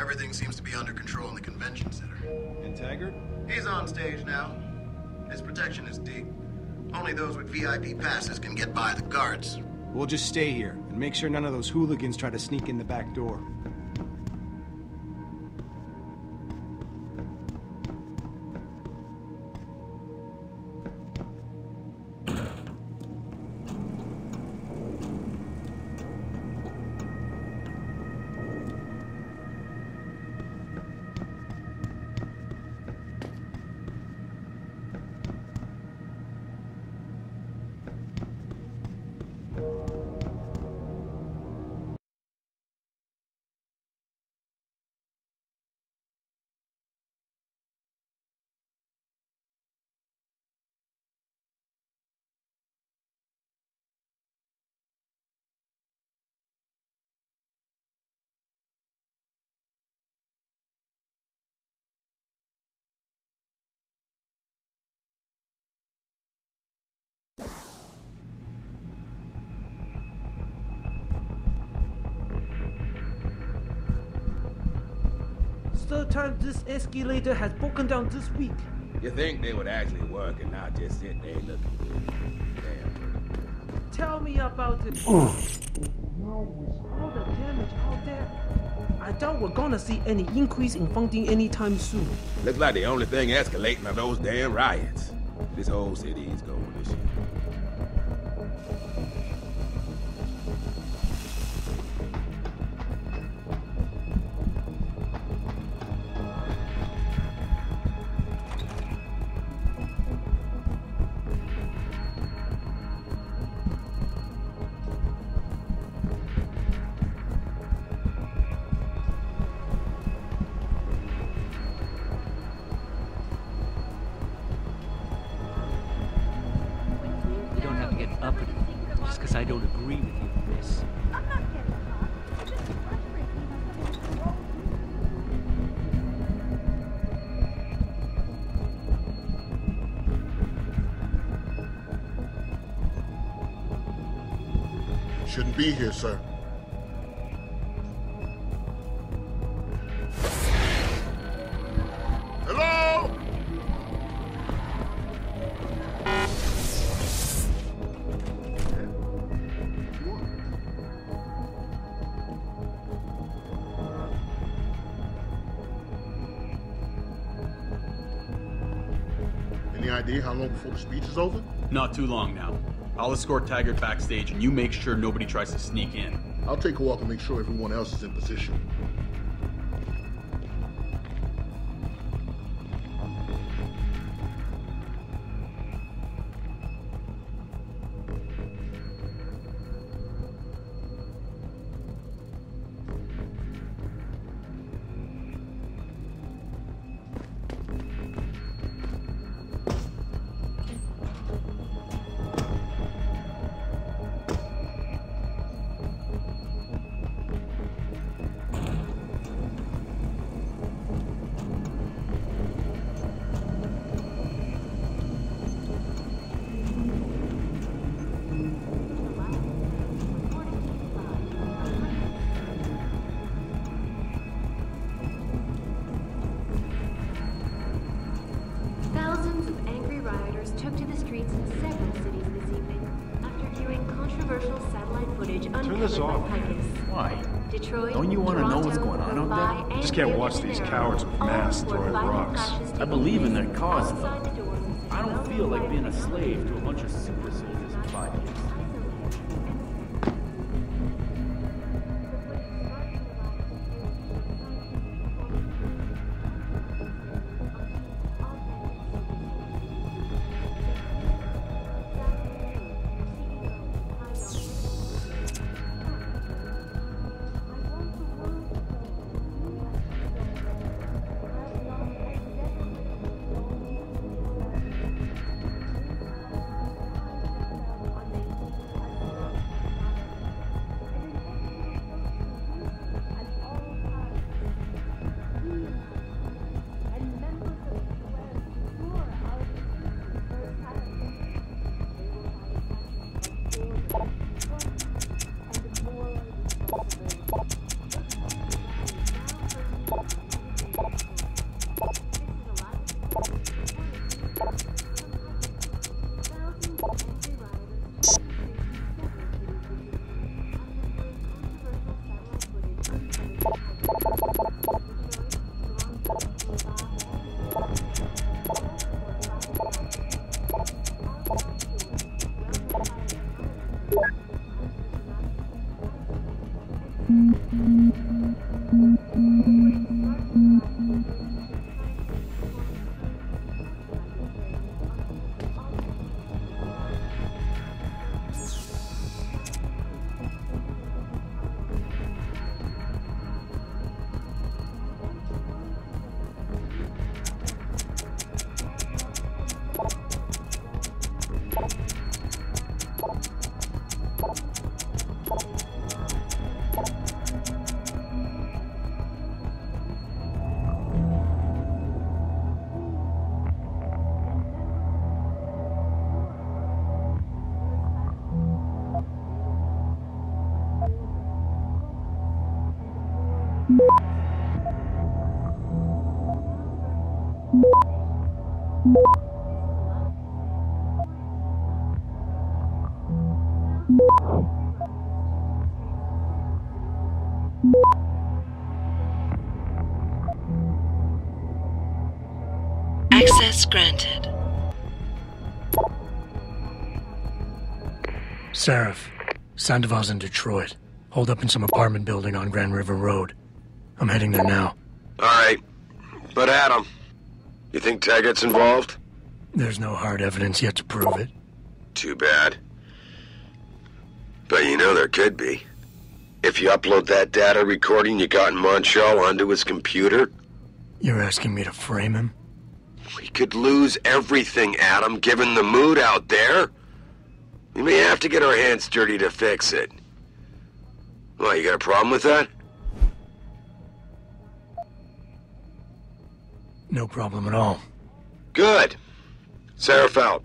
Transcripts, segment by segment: Everything seems to be under control in the convention center. And Taggart? He's on stage now. His protection is deep. Only those with VIP passes can get by the guards. We'll just stay here and make sure none of those hooligans try to sneak in the back door. Third time this escalator has broken down this week. You think they would actually work and not just sit there looking good? Damn. Tell me about it. All the damage out there. I doubt we're gonna see any increase in funding anytime soon. Looks like the only thing escalating are those damn riots. This whole city is going to shit. Shouldn't be here, sir. Hello? Any idea how long before the speech is over? Not too long now. I'll escort Taggart backstage, and you make sure nobody tries to sneak in. I'll take a walk and make sure everyone else is in position. Can't watch these cowards with masks throwing rocks. I believe in their cause. I don't feel like being a slave to a bunch of super soldiers and bodies. Access granted. Sarif, Sandoval's in Detroit. Holed up in some apartment building on Grand River Road. I'm heading there now. Alright. But Adam, you think Taggart's involved? There's no hard evidence yet to prove it. Too bad. But you know there could be. If you upload that data recording you got in Monschau onto his computer... You're asking me to frame him? We could lose everything, Adam, given the mood out there. We may have to get our hands dirty to fix it. Well, you got a problem with that? No problem at all. Good. Sarif out.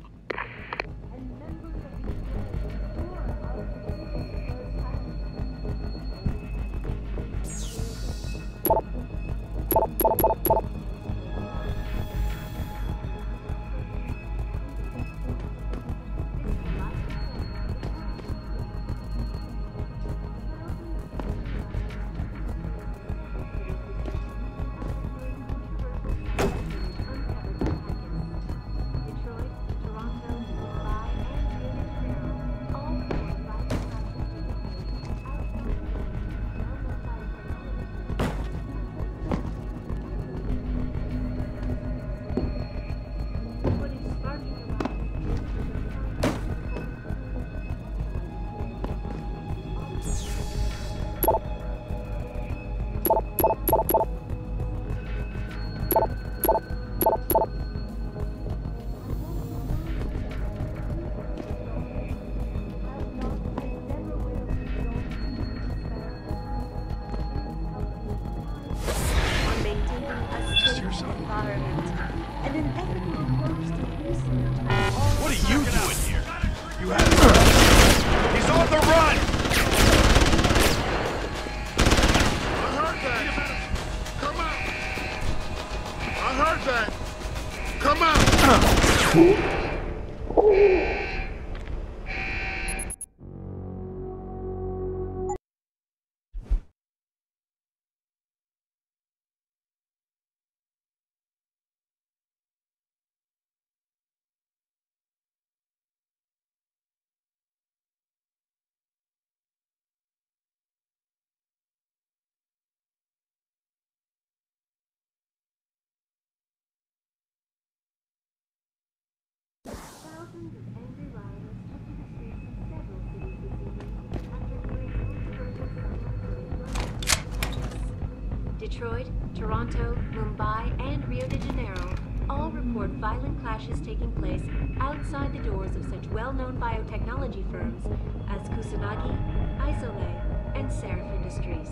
Detroit, Toronto, Mumbai, and Rio de Janeiro all report violent clashes taking place outside the doors of such well-known biotechnology firms as Kusanagi, Isolay, and Sarif Industries.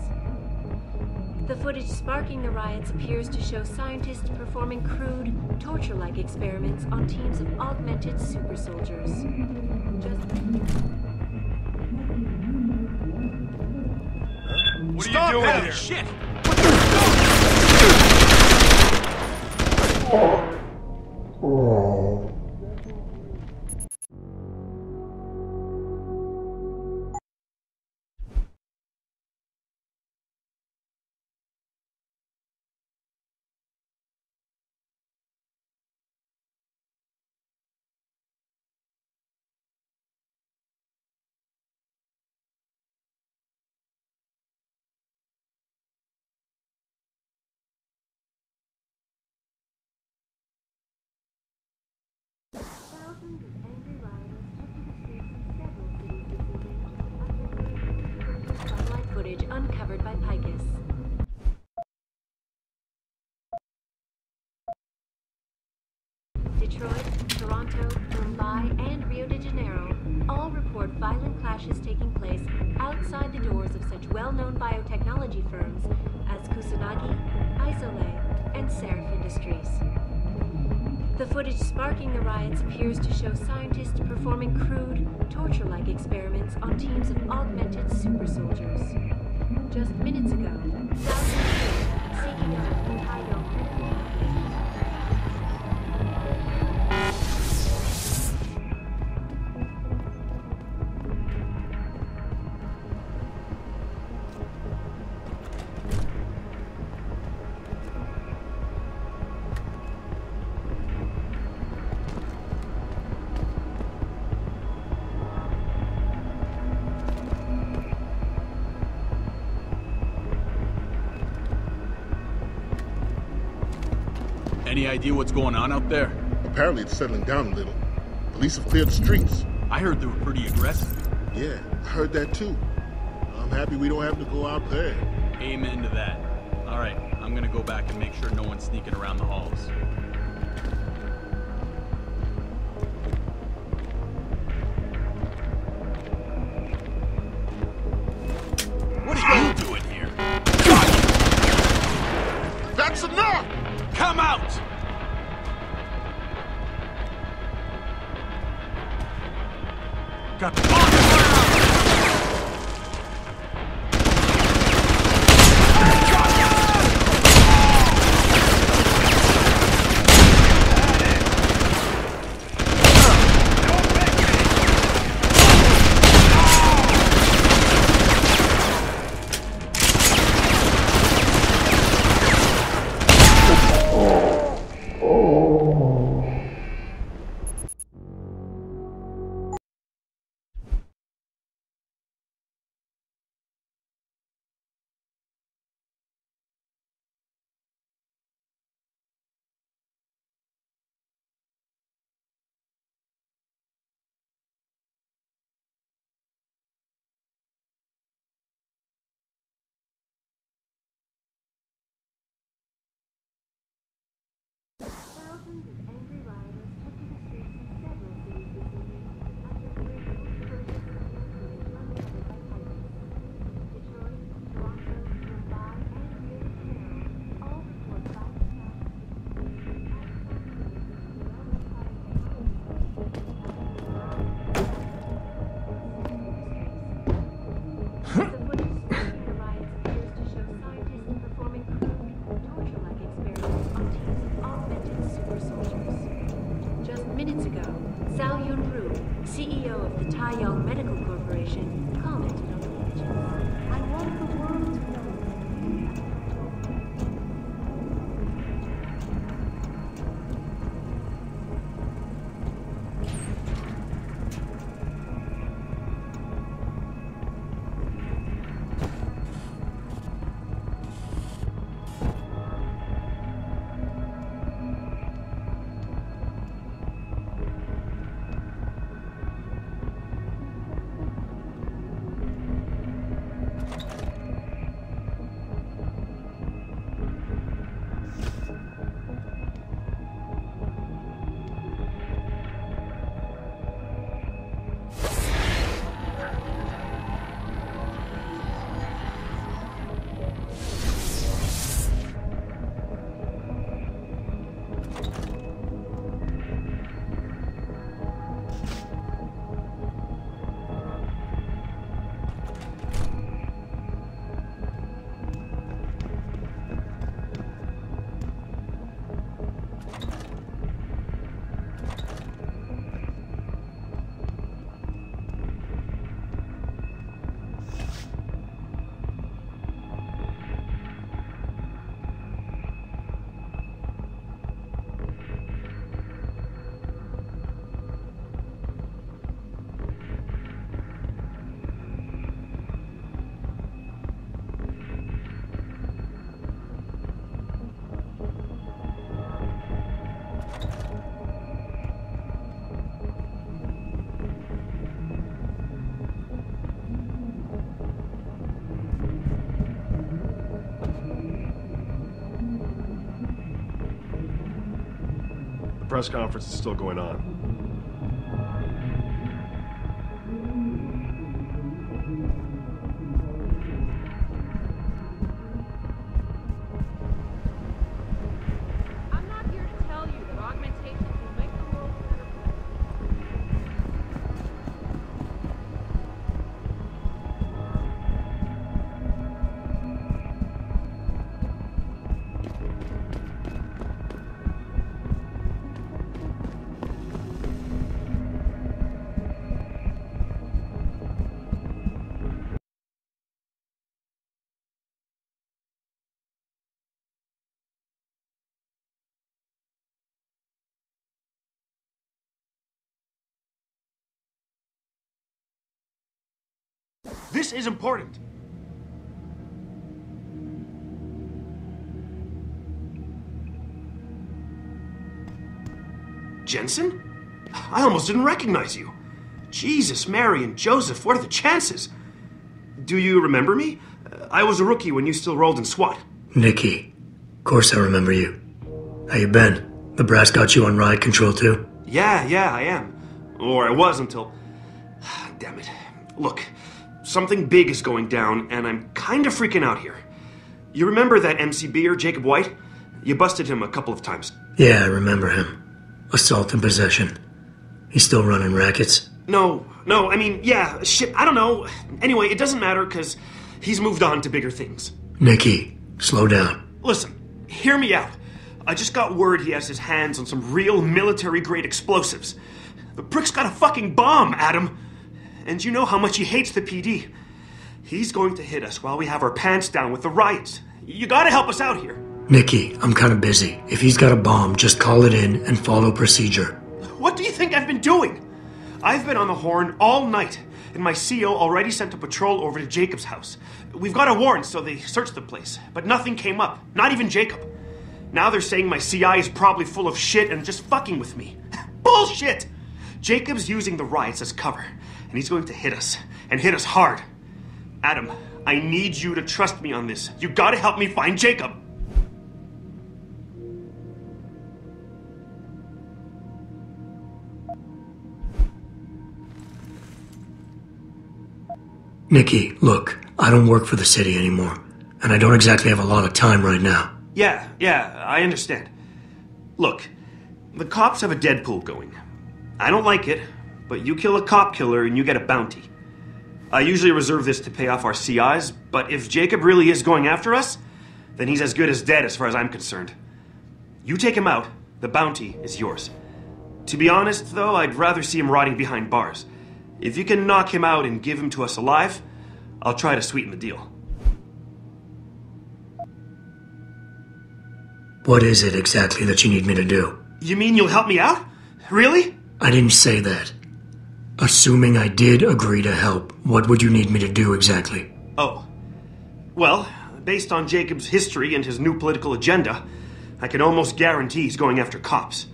The footage sparking the riots appears to show scientists performing crude, torture-like experiments on teams of augmented super soldiers. What are you doing there? Shit! Uncovered by PICUS. Detroit, Toronto, Mumbai, and Rio de Janeiro all report violent clashes taking place outside the doors of such well-known biotechnology firms as Kusanagi, Isolay, and Sarif Industries. The footage sparking the riots appears to show scientists performing crude, torture-like experiments on teams of augmented super soldiers. Just minutes ago, thousands of people seeking out the Taiyong Medical Any idea what's going on out there? Apparently it's settling down a little. Police have cleared the streets. I heard they were pretty aggressive. Yeah, I heard that too. I'm happy we don't have to go out there. Amen to that. All right, I'm gonna go back and make sure no one's sneaking around the halls. What are you doing here? That's enough! Come out! Got the ball! Sao Yun-Ru, CEO of the Taiyong Medical Corporation, commented on the legends. I want the world to know. press conference is still going on. This is important. Jensen? I almost didn't recognize you. Jesus, Mary, and Joseph, what are the chances? Do you remember me? I was a rookie when you still rolled in SWAT. Nikki, of course I remember you. How you been? The brass got you on ride control too? Yeah, I am. Or I was until... Damn it. Look. Something big is going down, and I'm kind of freaking out here. You remember that MCB'er, Jacob White? You busted him a couple of times. Yeah, I remember him. Assault and possession. He's still running rackets? No, I mean, yeah, shit, I don't know. Anyway, it doesn't matter, because he's moved on to bigger things. Nikki, slow down. Listen, hear me out. I just got word he has his hands on some real military-grade explosives. The prick's got a fucking bomb, Adam. And you know how much he hates the PD. He's going to hit us while we have our pants down with the riots. You gotta help us out here. Nikki, I'm kind of busy. If he's got a bomb, just call it in and follow procedure. What do you think I've been doing? I've been on the horn all night, and my CO already sent a patrol over to Jacob's house. We've got a warrant, so they searched the place, but nothing came up, not even Jacob. Now they're saying my CI is probably full of shit and just fucking with me. Bullshit! Jacob's using the riots as cover. And he's going to hit us, and hit us hard. Adam, I need you to trust me on this. You gotta help me find Jacob. Nikki, look, I don't work for the city anymore, and I don't exactly have a lot of time right now. Yeah, I understand. Look, the cops have a Deadpool going. I don't like it. But you kill a cop killer and you get a bounty. I usually reserve this to pay off our CIs, but if Jacob really is going after us, then he's as good as dead as far as I'm concerned. You take him out, the bounty is yours. To be honest, though, I'd rather see him rotting behind bars. If you can knock him out and give him to us alive, I'll try to sweeten the deal. What is it exactly that you need me to do? You mean you'll help me out? Really? I didn't say that. Assuming I did agree to help, what would you need me to do exactly? Oh. Well, based on Jacob's history and his new political agenda, I can almost guarantee he's going after cops.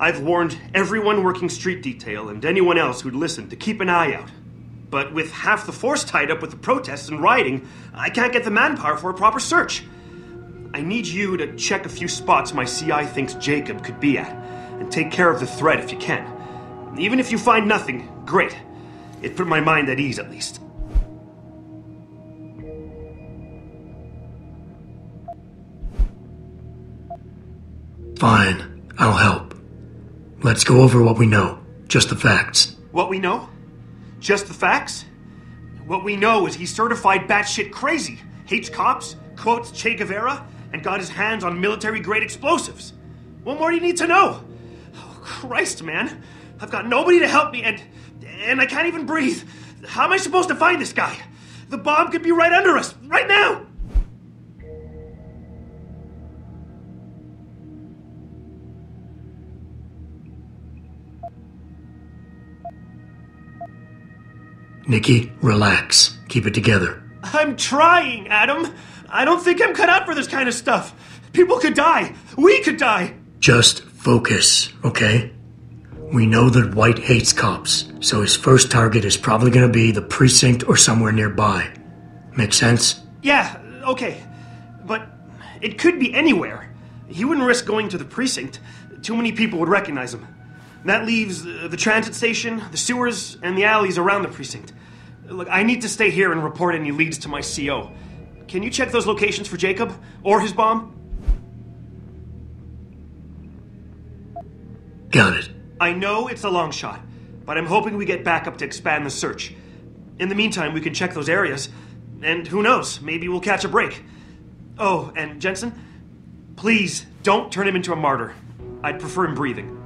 I've warned everyone working street detail and anyone else who'd listen to keep an eye out. But with half the force tied up with the protests and rioting, I can't get the manpower for a proper search. I need you to check a few spots my CI thinks Jacob could be at, and take care of the threat if you can. Even if you find nothing, great. It put my mind at ease, at least. Fine. I'll help. Let's go over what we know. Just the facts. What we know? Just the facts? What we know is he's certified batshit crazy, hates cops, quotes Che Guevara, and got his hands on military-grade explosives. What more do you need to know? Oh, Christ, man. I've got nobody to help me, and I can't even breathe. How am I supposed to find this guy? The bomb could be right under us, right now! Nikki, relax. Keep it together. I'm trying, Adam. I don't think I'm cut out for this kind of stuff. People could die. We could die. Just focus, okay? We know that White hates cops, so his first target is probably going to be the precinct or somewhere nearby. Make sense? Yeah, okay. But it could be anywhere. He wouldn't risk going to the precinct. Too many people would recognize him. That leaves the transit station, the sewers, and the alleys around the precinct. Look, I need to stay here and report any leads to my CO. Can you check those locations for Jacob? Or his bomb? Got it. I know it's a long shot, but I'm hoping we get backup to expand the search. In the meantime, we can check those areas, and who knows, maybe we'll catch a break. Oh, and Jensen, please don't turn him into a martyr. I'd prefer him breathing.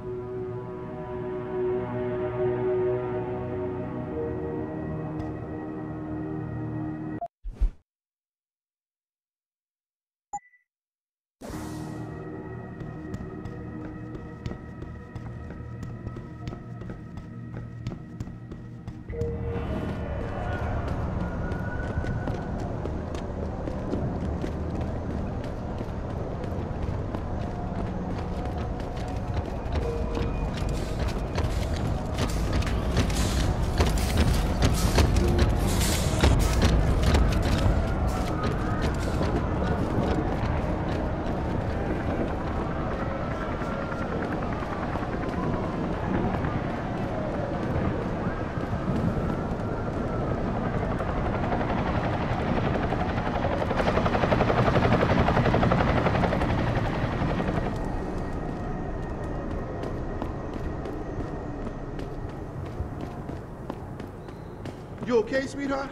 You okay, sweetheart?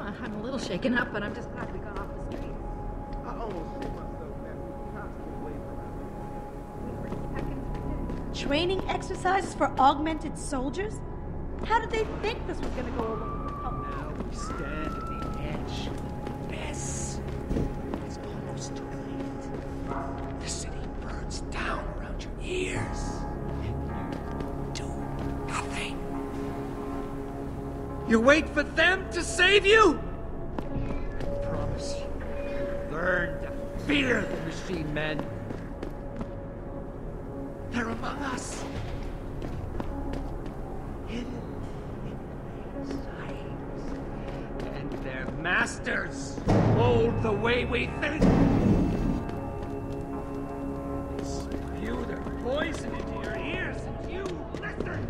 I'm a little shaken up, but I'm just glad we got off the street. I almost hit myself after the training exercises for augmented soldiers? How did they think this was gonna go over? Oh. Now we stand at the edge of the abyss. It's almost too late. The city burns down around your ears. You wait for them to save you? I promise you, learn to fear the machine men. They're among us. Hidden in their sides. And their masters mold the way we think. They spew their poison into your ears and you listen.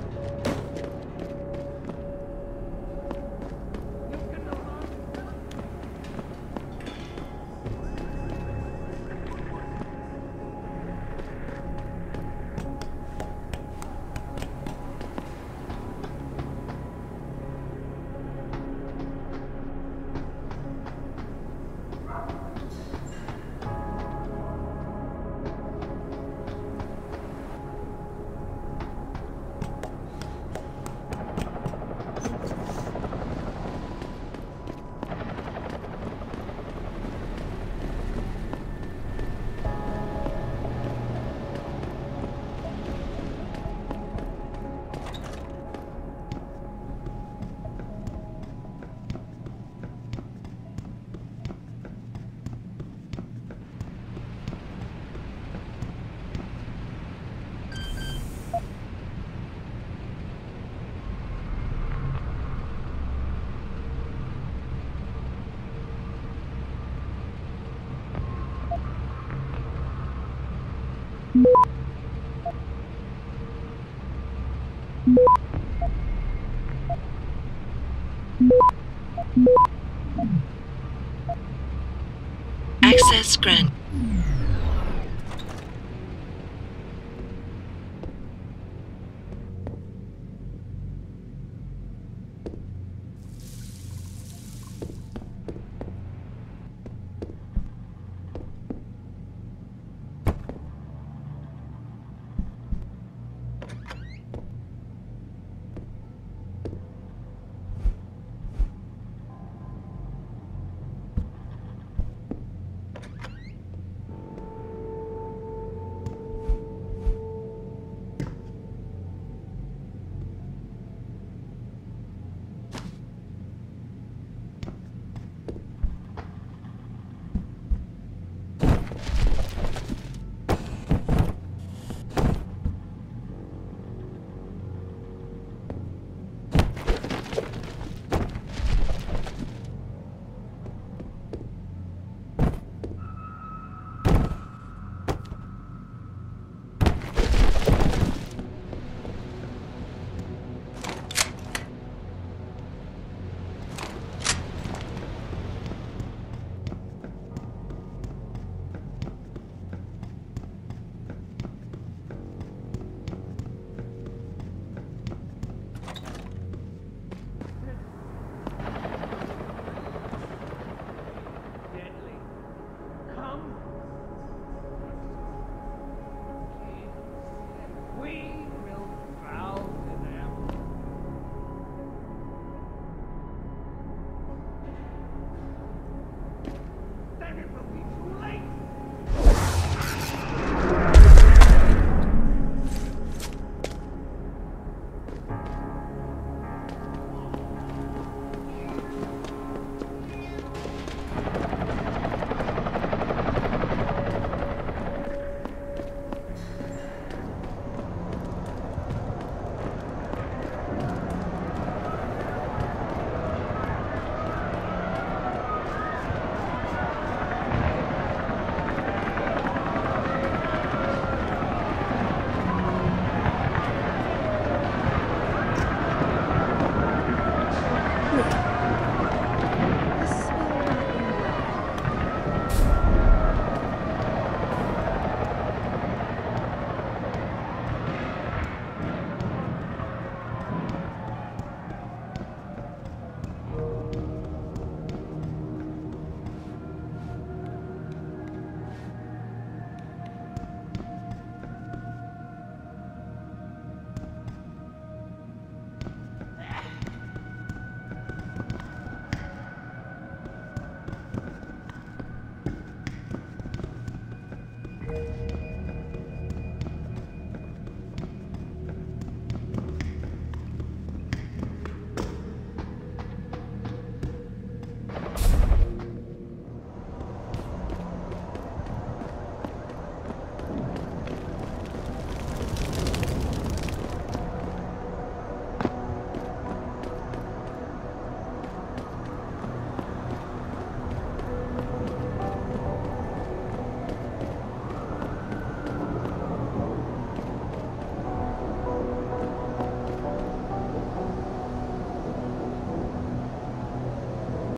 Access granted.